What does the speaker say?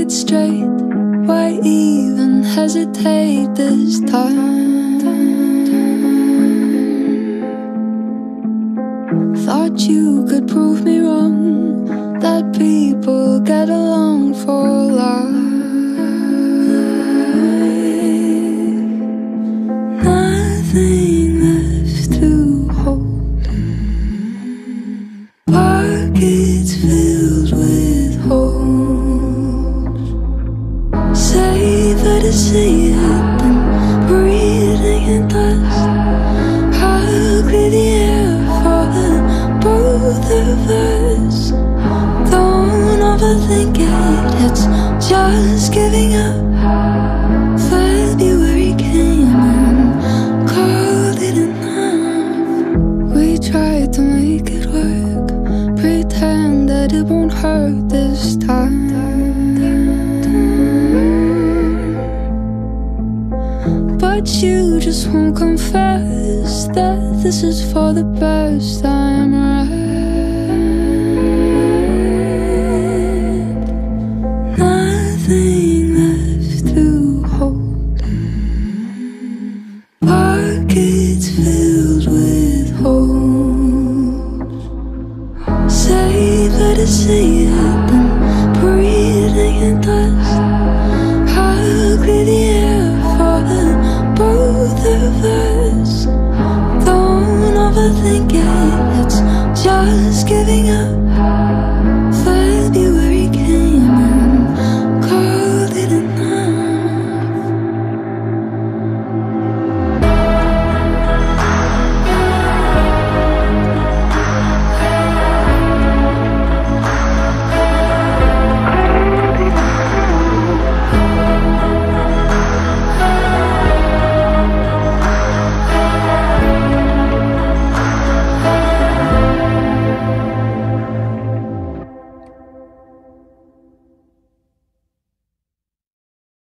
it straight. Why even hesitate this time? Thought you could prove me wrong, that people get along for life. Nothing left to hold, pockets filled with holes. Safer to see it than breathing in dust. I'll clear the air for the both of us. Don't overthink it, it's just giving up. February came and called it enough. We tried to make it work, pretend that it won't hurt this time. But you just won't confess that this is for the best. I'm right. Nothing left to hold, pockets filled with holes. Safer to see it than breathing in dust. I'll clear the air for the both of us. Don't overthink it, it's just giving